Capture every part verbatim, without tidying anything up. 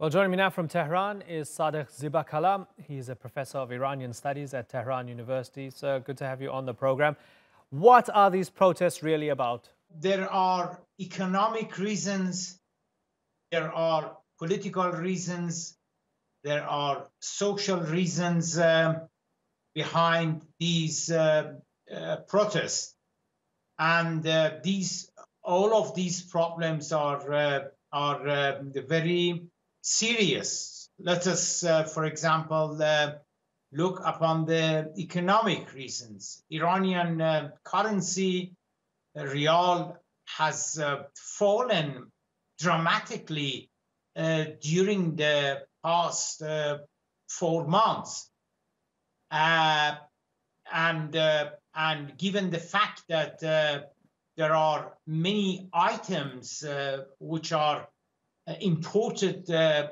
Well, joining me now from Tehran is Sadegh Zibakalam. He is a professor of Iranian studies at Tehran University. So good to have you on the program. What are these protests really about? There are economic reasons, there are political reasons, there are social reasons uh, behind these uh, uh, protests. And uh, these, all of these problems are, uh, are uh, very serious. Let us, uh, for example, uh, look upon the economic reasons. Iranian uh, currency, Rial, has uh, fallen dramatically uh, during the past uh, four months. Uh, and uh, And given the fact that uh, there are many items uh, which are imported uh,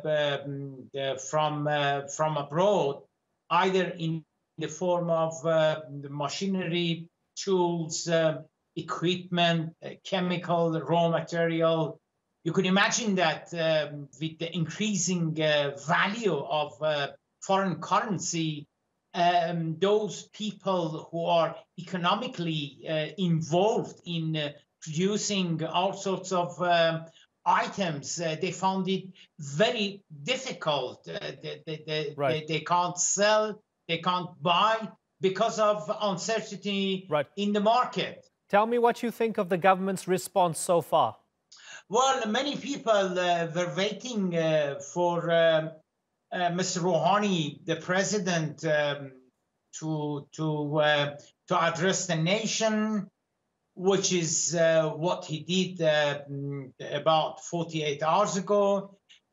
um, uh, from, uh, from abroad, either in the form of uh, the machinery, tools, uh, equipment, uh, chemical, raw material, you could imagine that uh, with the increasing uh, value of uh, foreign currency, Um, those people who are economically uh, involved in uh, producing all sorts of uh, items, uh, they found it very difficult. Uh, they, they, they, right. they, they can't sell, they can't buy because of uncertainty right. in the market. Tell me what you think of the government's response so far. Well, many people uh, were waiting uh, for um, Uh, Mister Rouhani, the president, um, to to uh, to address the nation, which is uh, what he did uh, about forty-eight hours ago,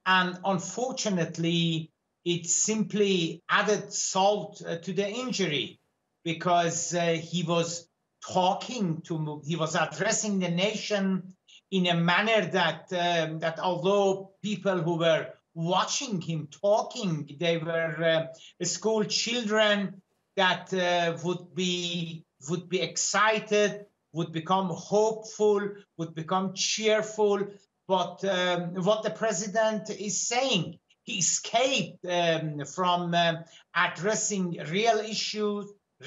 and unfortunately, it simply added salt uh, to the injury, because uh, he was talking to he was addressing the nation in a manner that uh, that although people who were watching him talking, they were uh, school children that uh, would be would be excited, would become hopeful, would become cheerful. But um, what the president is saying, he escaped um, from uh, addressing real issues,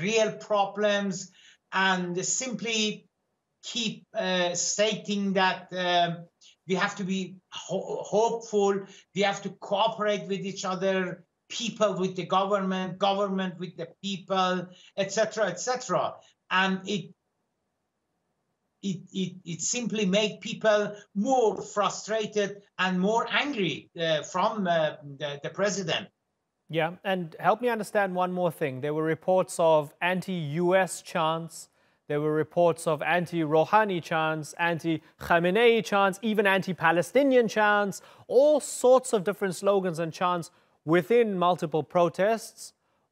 real problems, and simply keep uh, stating that. Uh, We have to be ho hopeful. We have to cooperate with each other, people with the government, government with the people, et cetera, et cetera. And it it it it simply made people more frustrated and more angry uh, from uh, the, the president. Yeah, and help me understand one more thing. There were reports of anti-U S chants. There were reports of anti-Rouhani chants, anti-Khamenei chants, even anti-Palestinian chants, all sorts of different slogans and chants within multiple protests.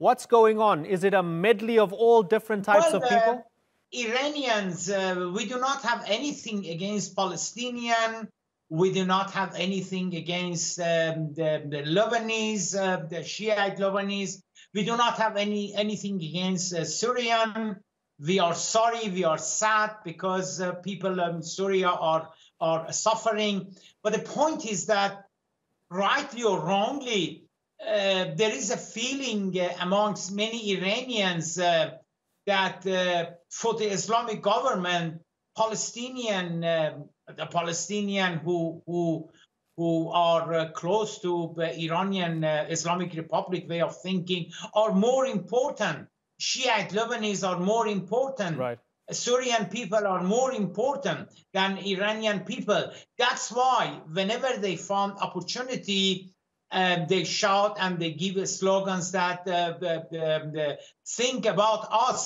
What's going on? Is it a medley of all different types well, of people? Uh, Iranians, uh, we do not have anything against Palestinian. We do not have anything against um, the, the Lebanese, uh, the Shiite Lebanese. We do not have any anything against uh, Syrian. We are sorry, we are sad because uh, people in Syria are, are suffering. But the point is that, rightly or wrongly, uh, there is a feeling uh, amongst many Iranians uh, that uh, for the Islamic government, Palestinian, uh, the Palestinian who, who, who are uh, close to the Iranian uh, Islamic Republic way of thinking are more important. Shiite Lebanese are more important. Right. Syrian people are more important than Iranian people. That's why whenever they found opportunity, uh, they shout and they give slogans that uh, the, the, the, think about us,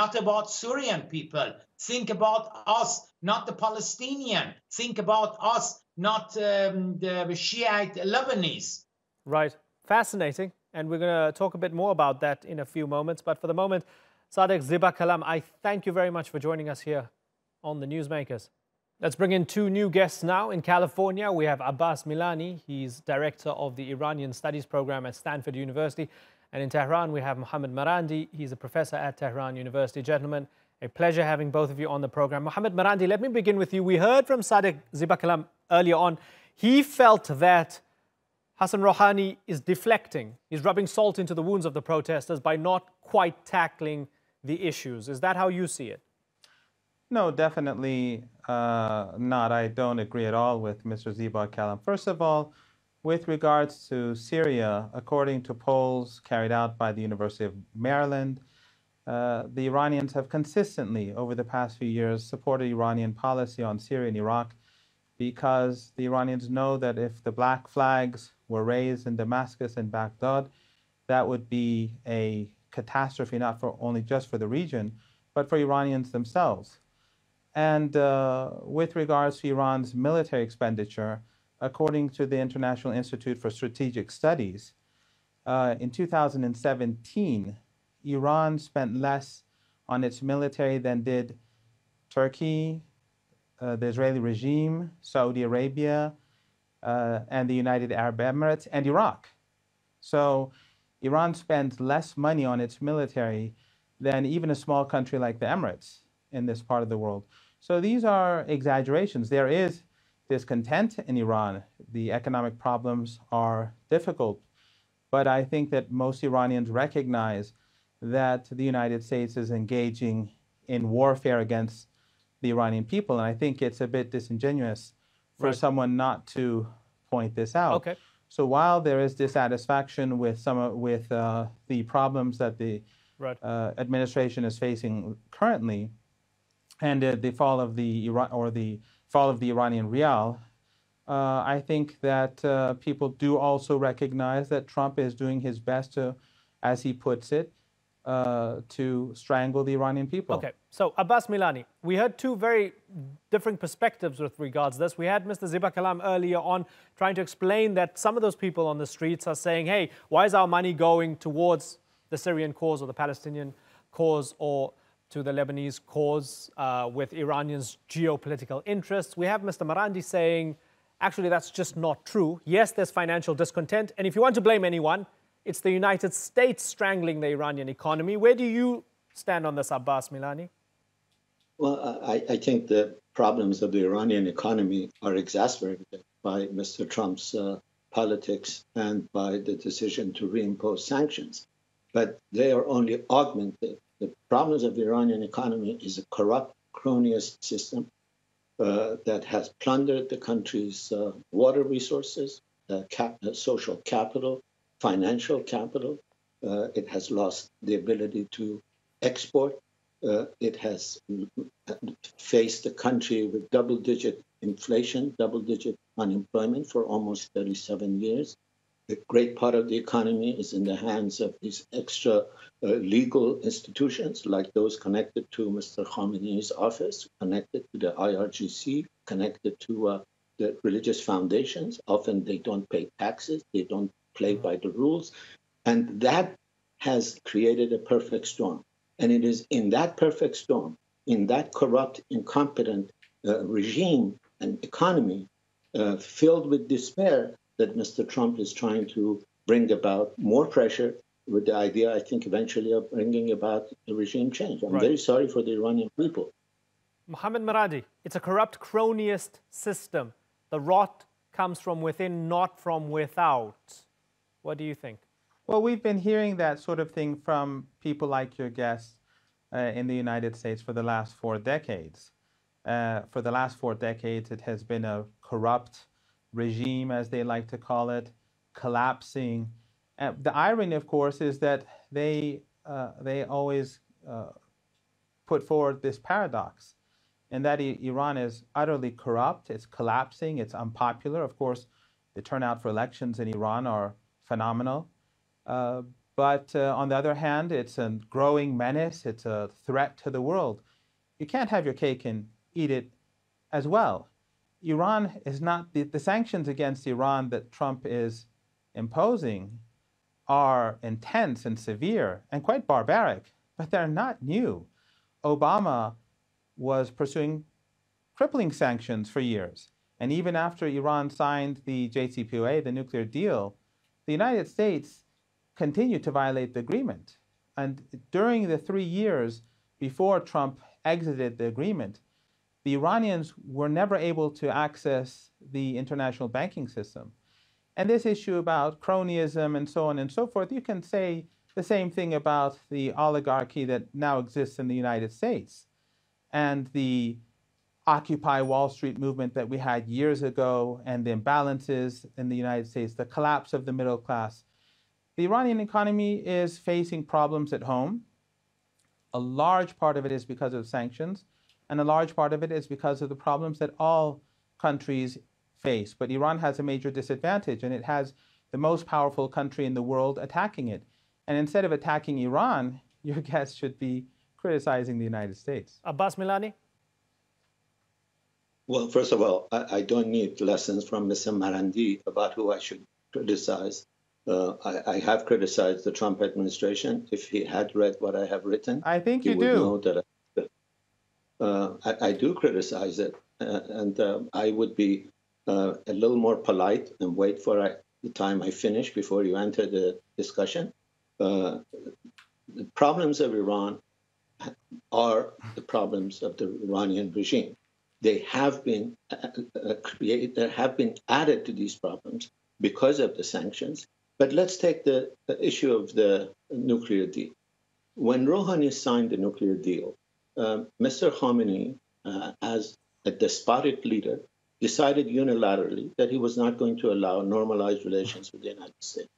not about Syrian people. Think about us, not the Palestinian. Think about us, not um, the Shiite Lebanese. Right. Fascinating. And we're going to talk a bit more about that in a few moments. But for the moment, Sadegh Zibakalam, I thank you very much for joining us here on The Newsmakers. Let's bring in two new guests now. In California, we have Abbas Milani. He's director of the Iranian Studies program at Stanford University. And in Tehran, we have Mohammad Marandi. He's a professor at Tehran University. Gentlemen, a pleasure having both of you on the program. Mohammad Marandi, let me begin with you. We heard from Sadegh Zibakalam earlier on. He felt that Hassan Rouhani is deflecting. He's rubbing salt into the wounds of the protesters by not quite tackling the issues. Is that how you see it? No, definitely uh, not. I don't agree at all with Mister Zibakalam. First of all, with regards to Syria, according to polls carried out by the University of Maryland, uh, the Iranians have consistently, over the past few years, supported Iranian policy on Syria and Iraq, because the Iranians know that if the black flags were raised in Damascus and Baghdad, that would be a catastrophe, not for only just for the region, but for Iranians themselves. And uh, with regards to Iran's military expenditure, according to the International Institute for Strategic Studies, uh, in two thousand seventeen, Iran spent less on its military than did Turkey, Uh, the Israeli regime, Saudi Arabia, uh, and the United Arab Emirates, and Iraq. So Iran spends less money on its military than even a small country like the Emirates in this part of the world. So these are exaggerations. There is discontent in Iran. The economic problems are difficult. But I think that most Iranians recognize that the United States is engaging in warfare against the Iranian people, and I think it's a bit disingenuous for right. someone not to point this out. Okay. So while there is dissatisfaction with some of, with uh, the problems that the right. uh, administration is facing currently, and uh, the fall of the Iran or the fall of the Iranian rial, uh, I think that uh, people do also recognize that Trump is doing his best to, as he puts it, Uh, to strangle the Iranian people. Okay, so Abbas Milani, we heard two very different perspectives with regards to this. We had Mister Zibakalam earlier on trying to explain that some of those people on the streets are saying, hey, why is our money going towards the Syrian cause or the Palestinian cause or to the Lebanese cause uh, with Iranians' geopolitical interests? We have Mister Marandi saying, actually, that's just not true. Yes, there's financial discontent, and if you want to blame anyone, it's the United States strangling the Iranian economy. Where do you stand on this, Abbas Milani? Well, I, I think the problems of the Iranian economy are exacerbated by Mister Trump's uh, politics and by the decision to reimpose sanctions. But they are only augmented. The problems of the Iranian economy is a corrupt, cronyist system uh, that has plundered the country's uh, water resources, uh, cap uh, social capital, financial capital. Uh, it has lost the ability to export. Uh, it has faced the country with double-digit inflation, double-digit unemployment for almost thirty-seven years. A great part of the economy is in the hands of these extra uh, legal institutions, like those connected to Mister Khamenei's office, connected to the I R G C, connected to uh, the religious foundations. Often they don't pay taxes. They don't play by the rules, and that has created a perfect storm. And it is in that perfect storm, in that corrupt, incompetent uh, regime and economy uh, filled with despair, that Mister Trump is trying to bring about more pressure with the idea, I think, eventually of bringing about a regime change. I'm right. very sorry for the Iranian people. Mohammad Marandi, it's a corrupt cronyist system. The rot comes from within, not from without. What do you think? Well, we've been hearing that sort of thing from people like your guest uh, in the United States for the last four decades. Uh, for the last four decades, it has been a corrupt regime, as they like to call it, collapsing. Uh, the irony, of course, is that they, uh, they always uh, put forward this paradox, and that I Iran is utterly corrupt, it's collapsing, it's unpopular. Of course, the turnout for elections in Iran are phenomenal. Uh, but uh, on the other hand, it's a growing menace. It's a threat to the world. You can't have your cake and eat it as well. Iran is not, the, the sanctions against Iran that Trump is imposing are intense and severe and quite barbaric, but they're not new. Obama was pursuing crippling sanctions for years. And even after Iran signed the J C P O A, the nuclear deal, the United States continued to violate the agreement. And during the three years before Trump exited the agreement, the Iranians were never able to access the international banking system. And this issue about cronyism and so on and so forth, you can say the same thing about the oligarchy that now exists in the United States and the Occupy Wall Street movement that we had years ago and the imbalances in the United States, the collapse of the middle class. The Iranian economy is facing problems at home. A large part of it is because of sanctions, and a large part of it is because of the problems that all countries face. But Iran has a major disadvantage, and it has the most powerful country in the world attacking it. And instead of attacking Iran, your guest should be criticizing the United States. Abbas Milani? Well, first of all, I, I don't need lessons from Mister Marandi about who I should criticize. Uh, I, I have criticized the Trump administration. If he had read what I have written, I think he you would do. know that I, uh, I, I do criticize it. Uh, and uh, I would be uh, a little more polite and wait for I, the time I finish before you enter the discussion. Uh, the problems of Iran are the problems of the Iranian regime. They have been uh, created, they have been added to these problems because of the sanctions. But let's take the, the issue of the nuclear deal. When Rouhani signed the nuclear deal, uh, Mister Khamenei, uh, as a despotic leader, decided unilaterally that he was not going to allow normalized relations with the United States.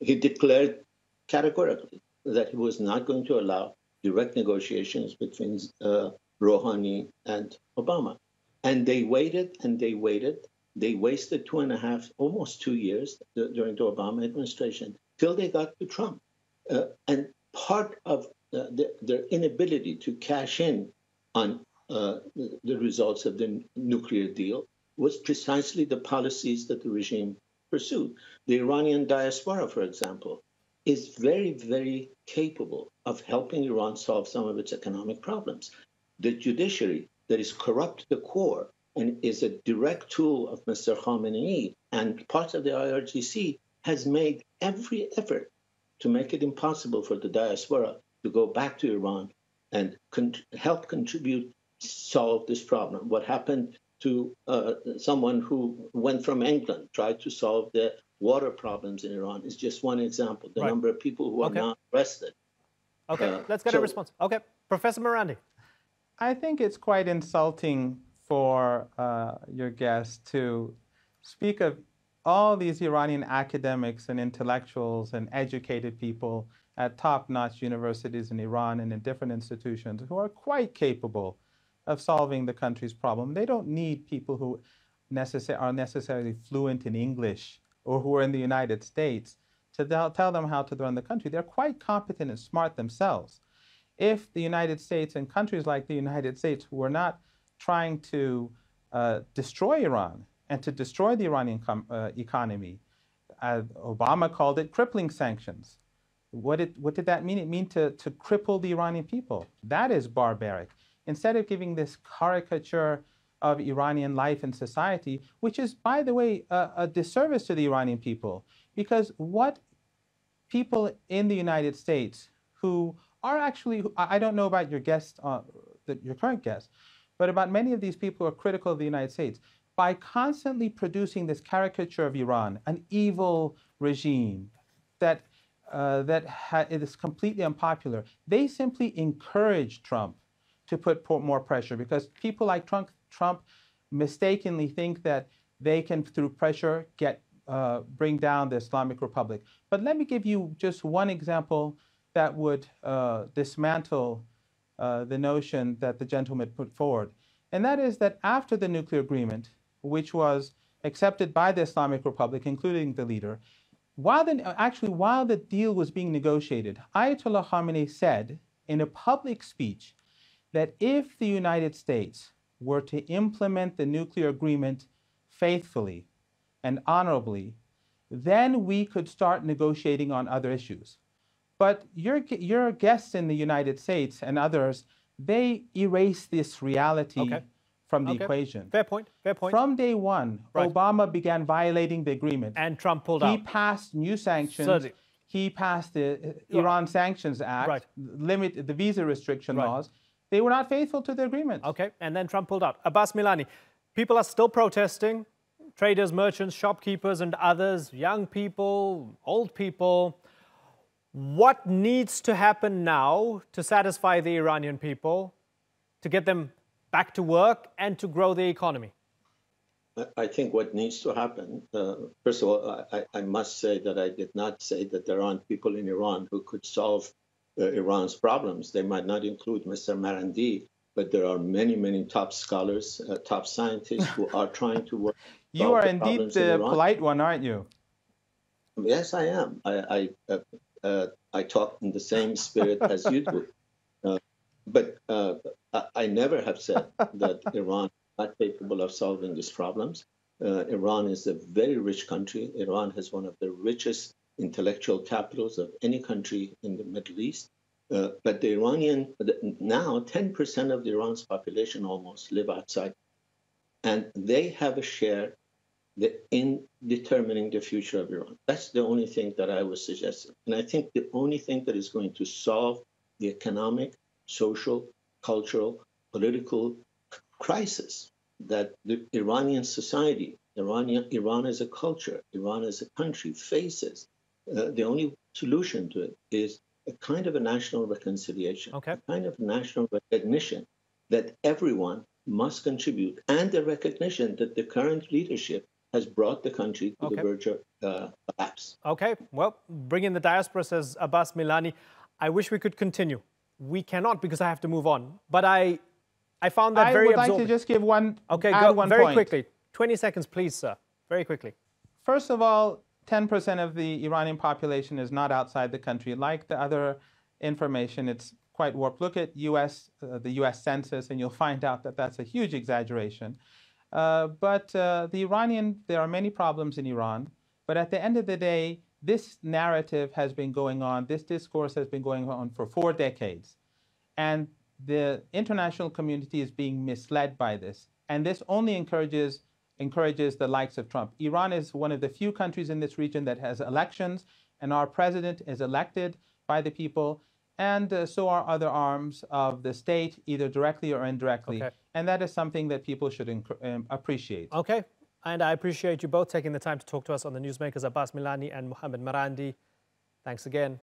He declared categorically that he was not going to allow direct negotiations between uh, Rouhani and Obama. And they waited and they waited. They wasted two and a half, almost two years during the Obama administration till they got to Trump. Uh, and part of uh, the, their inability to cash in on uh, the results of the nuclear deal was precisely the policies that the regime pursued. The Iranian diaspora, for example, is very, very capable of helping Iran solve some of its economic problems. The judiciary that is corrupt to the core and is a direct tool of Mister Khamenei and parts of the I R G C has made every effort to make it impossible for the diaspora to go back to Iran and con help contribute, solve this problem. What happened to uh, someone who went from England, tried to solve the water problems in Iran is just one example. The right. number of people who okay. are now arrested. Okay, uh, let's get so, a response. Okay, Professor Marandi. I think it's quite insulting for uh, your guest to speak of all these Iranian academics and intellectuals and educated people at top-notch universities in Iran and in different institutions who are quite capable of solving the country's problem. They don't need people who necessar- are necessarily fluent in English or who are in the United States to tell them how to run the country. They're quite competent and smart themselves. If the United States and countries like the United States were not trying to uh, destroy Iran and to destroy the Iranian com uh, economy, uh, Obama called it crippling sanctions. What did, what did that mean? It meant to, to cripple the Iranian people. That is barbaric. Instead of giving this caricature of Iranian life and society, which is, by the way, a, a disservice to the Iranian people, because what people in the United States who are actually, I don't know about your guest, uh, the, your current guest, but about many of these people who are critical of the United States, by constantly producing this caricature of Iran, an evil regime that, uh, that ha it is completely unpopular, they simply encourage Trump to put more pressure because people like Trump, Trump mistakenly think that they can, through pressure, get uh, bring down the Islamic Republic. But let me give you just one example that would uh, dismantle uh, the notion that the gentleman put forward. And that is that after the nuclear agreement, which was accepted by the Islamic Republic, including the leader, while the, actually while the deal was being negotiated, Ayatollah Khamenei said in a public speech that if the United States were to implement the nuclear agreement faithfully and honorably, then we could start negotiating on other issues. But your, your guests in the United States and others, they erase this reality okay. from the okay. equation. Fair point, fair point. From day one, right. Obama began violating the agreement. And Trump pulled he out. He passed new sanctions. Certainly. He passed the Iran right. Sanctions Act, right. limit the visa restriction right. laws. They were not faithful to the agreement. Okay, and then Trump pulled out. Abbas Milani, people are still protesting. traders, merchants, shopkeepers and others, young people, old people. What needs to happen now to satisfy the Iranian people, to get them back to work and to grow the economy? I think what needs to happen, uh, first of all, I, I must say that I did not say that there aren't people in Iran who could solve uh, Iran's problems. They might not include Mister Marandi, but there are many, many top scholars, uh, top scientists who are trying to work. You are indeed the polite one, aren't you? Yes, I am. I, I, uh, uh, I talk in the same spirit as you do. Uh, but uh, I, I never have said that Iran not capable of solving these problems. Uh, Iran is a very rich country. Iran has one of the richest intellectual capitals of any country in the Middle East. Uh, but the Iranian, now ten percent of the Iran's population almost live outside. And they have a share in determining the future of Iran. That's the only thing that I was suggesting. And I think the only thing that is going to solve the economic, social, cultural, political crisis that the Iranian society, Iranian, Iran as a culture, Iran as a country faces, uh, the only solution to it is a kind of a national reconciliation, okay. a kind of national recognition that everyone must contribute, and the recognition that the current leadership has brought the country to okay. the verge of uh, collapse. Okay, well, bring in the diaspora, says Abbas Milani. I wish we could continue. We cannot because I have to move on, but I I found that I very absorbing. I would like to just give one, okay, add go, one very point. quickly. twenty seconds, please, sir. Very quickly. First of all, ten percent of the Iranian population is not outside the country. Like the other information, it's quite warped. Look at U S, uh, the U S census, and you'll find out that that's a huge exaggeration. Uh, but uh, the Iranian, there are many problems in Iran. But at the end of the day, this narrative has been going on, this discourse has been going on for four decades. And the international community is being misled by this, and this only encourages encourages the likes of Trump. Iran is one of the few countries in this region that has elections, and our president is elected by the people, and uh, so are other arms of the state, either directly or indirectly. Okay. And that is something that people should um, appreciate. Okay, and I appreciate you both taking the time to talk to us on the Newsmakers. Abbas Milani and Mohammad Marandi. Thanks again.